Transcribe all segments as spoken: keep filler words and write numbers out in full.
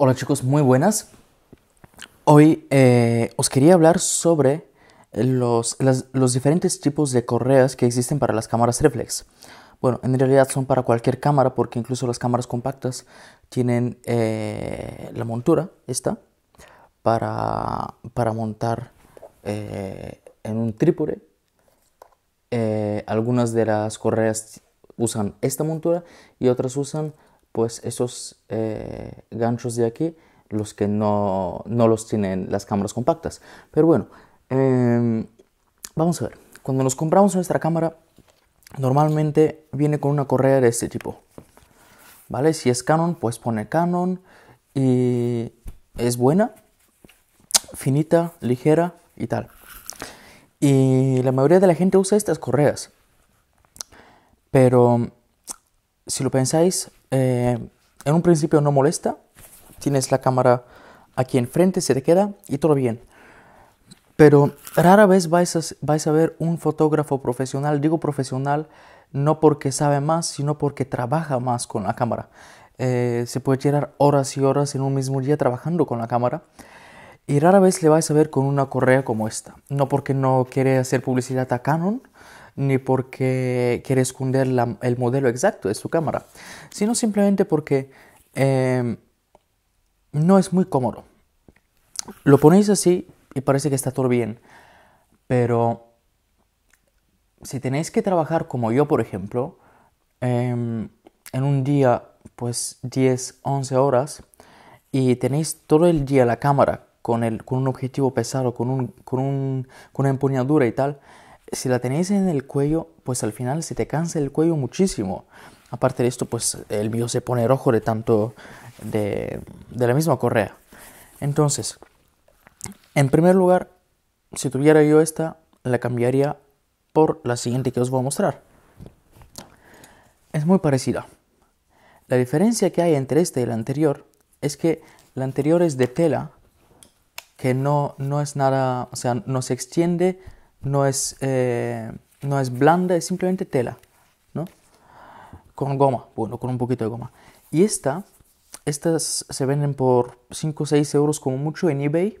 Hola chicos, muy buenas. Hoy eh, os quería hablar sobre los, las, los diferentes tipos de correas que existen para las cámaras reflex. Bueno, en realidad son para cualquier cámara, porque incluso las cámaras compactas tienen eh, la montura esta para, para montar eh, en un trípode. Eh, algunas de las correas usan esta montura y otras usan pues esos eh, ganchos de aquí, los que no, no los tienen las cámaras compactas. Pero bueno, eh, vamos a ver. Cuando nos compramos nuestra cámara, normalmente viene con una correa de este tipo, ¿vale? Si es Canon, pues pone Canon y es buena, finita, ligera y tal. Y la mayoría de la gente usa estas correas. Pero si lo pensáis, eh, en un principio no molesta. Tienes la cámara aquí enfrente, se te queda y todo bien. Pero rara vez vais a, vais a ver un fotógrafo profesional. Digo profesional no porque sabe más, sino porque trabaja más con la cámara. Eh, se puede tirar horas y horas en un mismo día trabajando con la cámara. Y rara vez le vais a ver con una correa como esta. No porque no quiere hacer publicidad a Canon, ni porque quiere esconder la, el modelo exacto de su cámara, sino simplemente porque eh, no es muy cómodo. Lo ponéis así y parece que está todo bien, pero si tenéis que trabajar como yo, por ejemplo, eh, en un día pues diez, once horas, y tenéis todo el día la cámara Con, el, con un objetivo pesado, con, un, con, un, con una empuñadura y tal, si la tenéis en el cuello, pues al final se te cansa el cuello muchísimo. Aparte de esto, pues el mío se pone rojo de tanto de, de la misma correa. Entonces, en primer lugar, si tuviera yo esta, la cambiaría por la siguiente que os voy a mostrar. Es muy parecida. La diferencia que hay entre esta y la anterior es que la anterior es de tela, que no, no es nada, o sea, no se extiende, no es, eh, no es blanda, es simplemente tela, ¿no? Con goma, bueno, con un poquito de goma. Y esta, estas se venden por cinco o seis euros como mucho en eBay,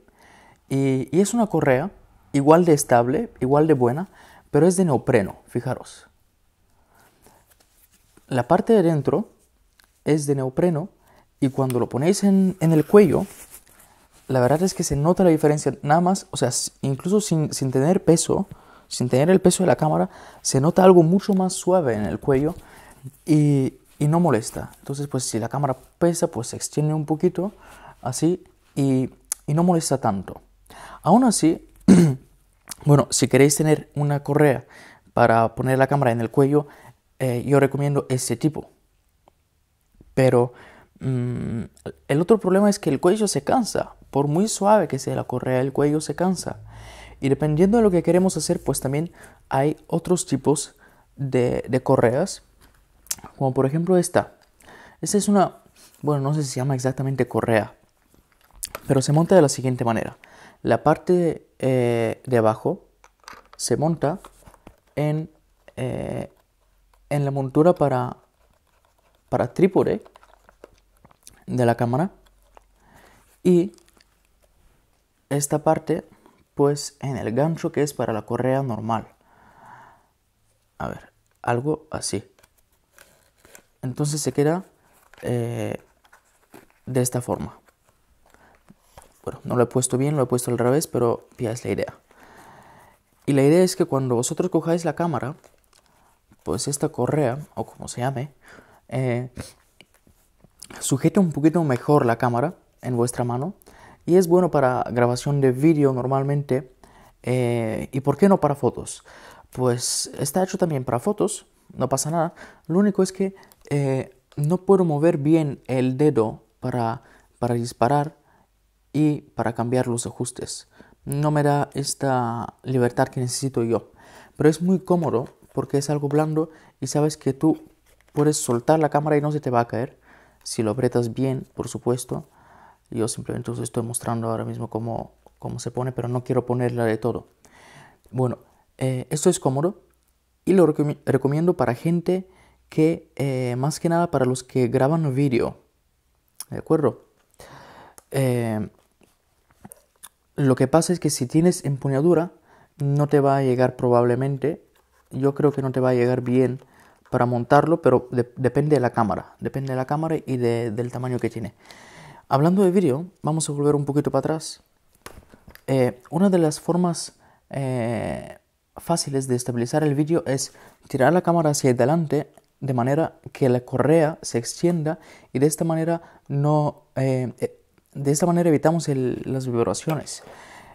y, y es una correa igual de estable, igual de buena, pero es de neopreno, fijaros. La parte de dentro es de neopreno, y cuando lo ponéis en, en el cuello, la verdad es que se nota la diferencia, nada más, o sea, incluso sin, sin tener peso, sin tener el peso de la cámara, se nota algo mucho más suave en el cuello y, y no molesta. Entonces, pues si la cámara pesa, pues se extiende un poquito, así, y, y no molesta tanto. Aún así, bueno, si queréis tener una correa para poner la cámara en el cuello, eh, yo recomiendo ese tipo. Pero mmm, el otro problema es que el cuello se cansa. Por muy suave que sea la correa, el cuello se cansa. Y dependiendo de lo que queremos hacer, pues también hay otros tipos de, de correas. Como por ejemplo esta. Esta es una, bueno, no sé si se llama exactamente correa, pero se monta de la siguiente manera. La parte eh, de abajo se monta en, eh, en la montura para, para trípode de la cámara. Y esta parte, pues en el gancho que es para la correa normal. A ver, algo así. Entonces se queda eh, de esta forma. Bueno, no lo he puesto bien, lo he puesto al revés, pero ya es la idea. Y la idea es que cuando vosotros cojáis la cámara, pues esta correa, o como se llame, eh, sujeta un poquito mejor la cámara en vuestra mano. Y es bueno para grabación de vídeo normalmente, eh, y por qué no para fotos. Pues está hecho también para fotos, no pasa nada. Lo único es que eh, no puedo mover bien el dedo para, para disparar y para cambiar los ajustes. No me da esta libertad que necesito yo. Pero es muy cómodo porque es algo blando y sabes que tú puedes soltar la cámara y no se te va a caer. Si lo aprietas bien, por supuesto. Yo simplemente os estoy mostrando ahora mismo cómo, cómo se pone, pero no quiero ponerla de todo. Bueno, eh, esto es cómodo y lo recom recomiendo para gente que, eh, más que nada para los que graban vídeo, ¿de acuerdo? eh, lo que pasa es que si tienes empuñadura no te va a llegar probablemente, yo creo que no te va a llegar bien para montarlo, pero de, depende de la cámara, depende de la cámara y de, del tamaño que tiene. Hablando de vídeo, vamos a volver un poquito para atrás. Eh, una de las formas eh, fáciles de estabilizar el vídeo es tirar la cámara hacia adelante de manera que la correa se extienda, y de esta manera no eh, de esta manera evitamos el, las vibraciones.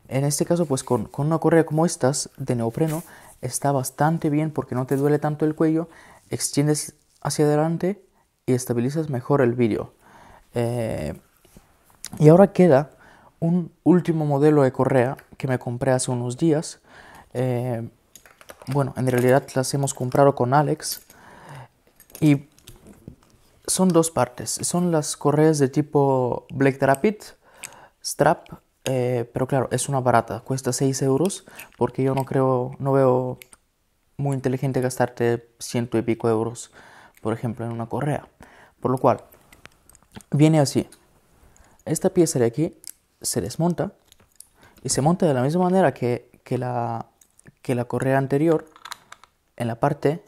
En este caso, pues con, con una correa como estas de neopreno está bastante bien porque no te duele tanto el cuello, extiendes hacia adelante y estabilizas mejor el vídeo. Eh, y ahora queda un último modelo de correa que me compré hace unos días. Eh, bueno, en realidad las hemos comprado con Alex, y son dos partes. Son las correas de tipo Black Rapid Strap, eh, pero claro, es una barata, cuesta seis euros, porque yo no creo, no veo muy inteligente gastarte ciento y pico euros, por ejemplo, en una correa. Por lo cual, viene así. Esta pieza de aquí se desmonta y se monta de la misma manera que, que, la, que la correa anterior, en la parte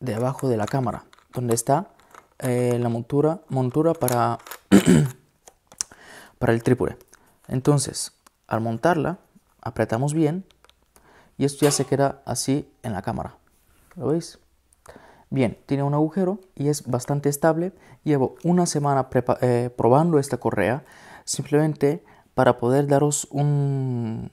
de abajo de la cámara, donde está eh, la montura, montura para, para el trípode. Entonces, al montarla, apretamos bien y esto ya se queda así en la cámara. ¿Lo veis? Bien, tiene un agujero y es bastante estable. Llevo una semana eh, probando esta correa, simplemente para poder daros un,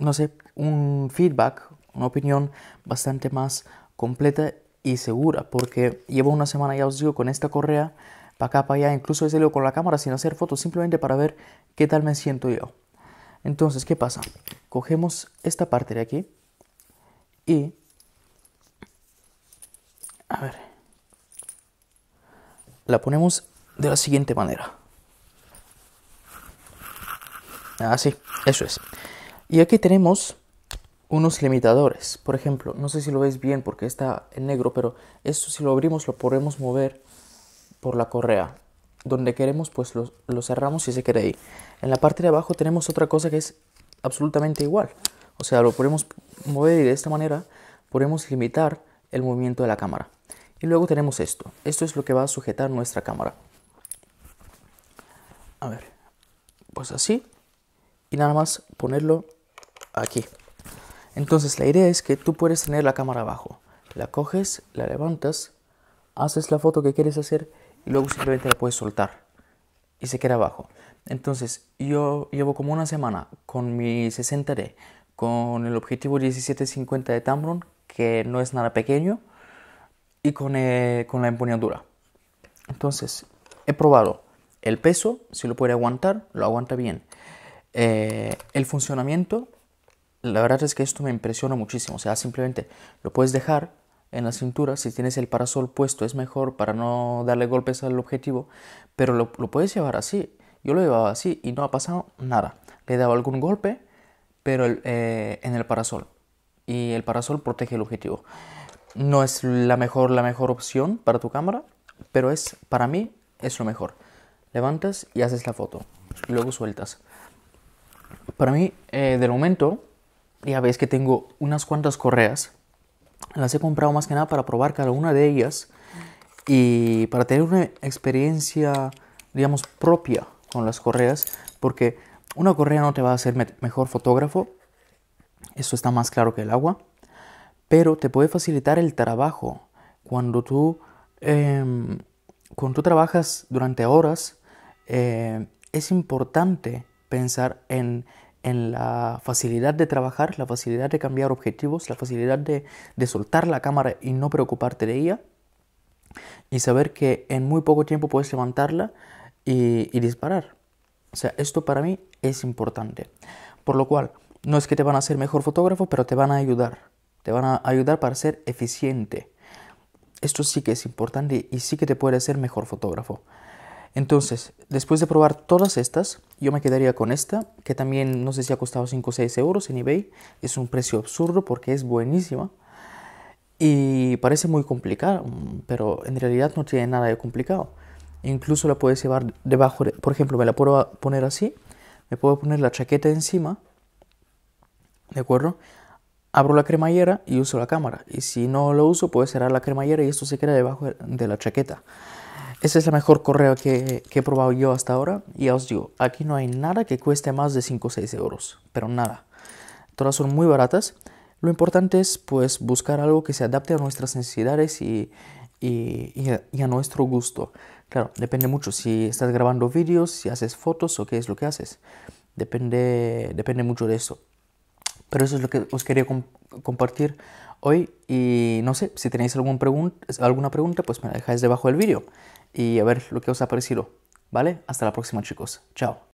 no sé, un feedback, una opinión bastante más completa y segura, porque llevo una semana, ya os digo, con esta correa, para acá, para allá, incluso he salido con la cámara sin hacer fotos, simplemente para ver qué tal me siento yo. Entonces, ¿qué pasa? Cogemos esta parte de aquí y... a ver, la ponemos de la siguiente manera. Así, eso es. Y aquí tenemos unos limitadores. Por ejemplo, no sé si lo veis bien porque está en negro, pero esto si lo abrimos lo podemos mover por la correa. Donde queremos, pues lo, lo cerramos y se queda ahí. En la parte de abajo tenemos otra cosa que es absolutamente igual. O sea, lo podemos mover y de esta manera podemos limitar el movimiento de la cámara. Y luego tenemos esto. Esto es lo que va a sujetar nuestra cámara. A ver, pues así. Y nada más ponerlo aquí. Entonces la idea es que tú puedes tener la cámara abajo. La coges, la levantas, haces la foto que quieres hacer y luego simplemente la puedes soltar. Y se queda abajo. Entonces yo llevo como una semana con mi sesenta D, con el objetivo diecisiete cincuenta de Tamron, que no es nada pequeño, y con, eh, con la empuñadura. Entonces, he probado el peso, si lo puede aguantar, lo aguanta bien. Eh, el funcionamiento, la verdad es que esto me impresiona muchísimo. O sea, simplemente lo puedes dejar en la cintura, si tienes el parasol puesto es mejor para no darle golpes al objetivo, pero lo, lo puedes llevar así. Yo lo llevaba así y no ha pasado nada. Le he dado algún golpe, pero el, eh, en el parasol. Y el parasol protege el objetivo. No es la mejor, la mejor opción para tu cámara, pero es, para mí es lo mejor. Levantas y haces la foto, y luego sueltas. Para mí, eh, de momento, ya veis que tengo unas cuantas correas. Las he comprado más que nada para probar cada una de ellas y para tener una experiencia, digamos, propia con las correas, porque una correa no te va a hacer me- mejor fotógrafo. Eso está más claro que el agua, pero te puede facilitar el trabajo. Cuando tú, eh, cuando tú trabajas durante horas, eh, es importante pensar en, en la facilidad de trabajar, la facilidad de cambiar objetivos, la facilidad de, de soltar la cámara y no preocuparte de ella, y saber que en muy poco tiempo puedes levantarla y, y disparar. O sea, esto para mí es importante. Por lo cual, no es que te van a hacer mejor fotógrafo, pero te van a ayudar. Te van a ayudar para ser eficiente. Esto sí que es importante y sí que te puede hacer mejor fotógrafo. Entonces, después de probar todas estas, yo me quedaría con esta, que también no sé si ha costado cinco o seis euros en eBay. Es un precio absurdo porque es buenísima. Y parece muy complicado, pero en realidad no tiene nada de complicado. Incluso la puedes llevar debajo, de, por ejemplo, me la puedo poner así. Me puedo poner la chaqueta encima, ¿de acuerdo? Abro la cremallera y uso la cámara. Y si no lo uso, puedo cerrar la cremallera y esto se queda debajo de la chaqueta. Esa es la mejor correa que, que he probado yo hasta ahora. Y ya os digo, aquí no hay nada que cueste más de cinco o seis euros. Pero nada. Todas son muy baratas. Lo importante es pues buscar algo que se adapte a nuestras necesidades y, y, y, a, y a nuestro gusto. Claro, depende mucho si estás grabando vídeos, si haces fotos o qué es lo que haces. Depende, depende mucho de eso. Pero eso es lo que os quería comp compartir hoy. Y no sé, si tenéis algún pregun alguna pregunta, pues me la dejáis debajo del vídeo. Y a ver lo que os ha parecido. ¿Vale? Hasta la próxima, chicos. Chao.